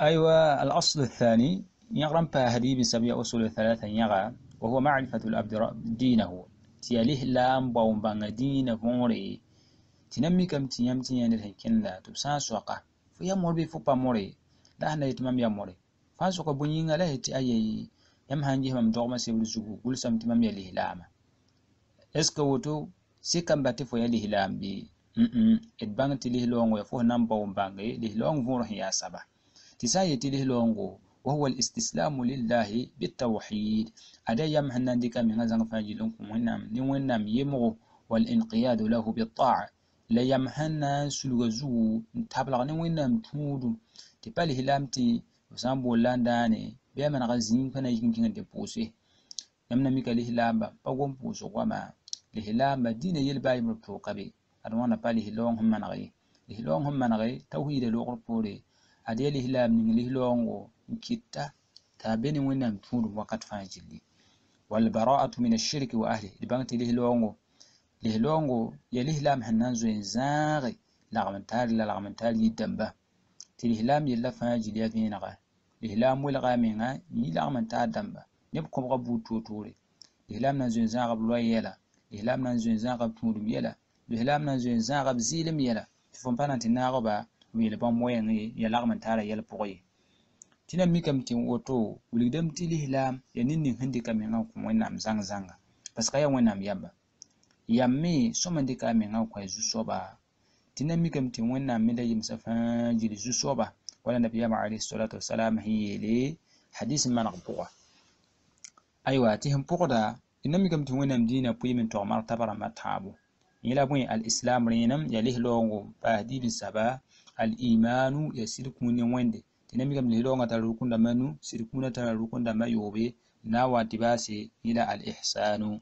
أيوة الأصل الثاني يغرم فهدي بسبيع أصول ثلاثة يغا وهو معرفة الأبد دينه تياليه لام باومبان دين فوري تنمي كم تيامتي ينرهكين لا تبسان سوقه فيامور بفوبا موري لا هنا يتمام ياموري فانسوق بنينا لا يتأيي يمهنجي هم دوغما سيبل سوقو قل سمتمام يليه لام اسكوتو سيكم باتفو يليه لام بي اتبان تليه لونغو يفوه نام باومبان ليه لونغ فوري يا سبا تساية تليه لونغو وهو الاستسلام لله بالتوحيد أدا يمهنا ديك من هذا فاجلكم ونم يمغو والانقياد له بالطاعة لا يمهنا سلوزو تبلغنا ونم تود تباله لامتي وسامبو لانداني بيمن غزين كنا يمكن تبوسه يمنا ميك لهلام بقوم بوسه وما لهلام دين يلباي مرتوقبي أدوانا باله لون هم نغي لهلون هم نغي توحيد لغر بوري أدا لهلام من لهلون كتا تابين وينام تور وقت فانجلي والبراءة من الشرك وأهله لبنت لهلونغو يليه لام حنانزو ينزاغي لغمنتال يدنبه تلهلام يلا فانجلي فينغا لهلام والغامينغا يلغمنتال دنبه نبكم غبو توتوري لهلام نانزو ينزاغب لويلا لهلام نانزو ينزاغب تورم يلا لهلام نانزو ينزاغب زيلم يلا فنبانا تناغبا ويلبام وينغي يلغمنتال يلبغي tina mikam tin woto wuligdam tilihlam yanini hindi kamenga kumwena mzangzanga paska ya wena myamba yamme somandi kamenga kwa zusoba tina mikam tin wena meda yimsafan jili zusoba wala nabiya ma alayhi salatu wassalam hiyele hadith man qura aywa tihim qurda tina mikam tin wena mdina puyimin to martabara matabu ila bun al islam rinam yalihlongo bahdi bisaba al imanu yasilkuni wende inamika mlilonga tarukunda manu sirikuna tarukunda mayobe na watibasi ila al-ihsanu